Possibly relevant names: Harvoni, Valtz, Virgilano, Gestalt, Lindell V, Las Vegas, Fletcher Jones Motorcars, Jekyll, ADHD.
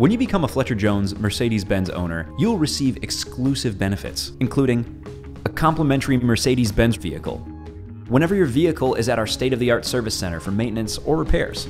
When you become a Fletcher Jones Mercedes-Benz owner, you'll receive exclusive benefits, including a complimentary Mercedes-Benz vehicle whenever your vehicle is at our state-of-the-art service center for maintenance or repairs.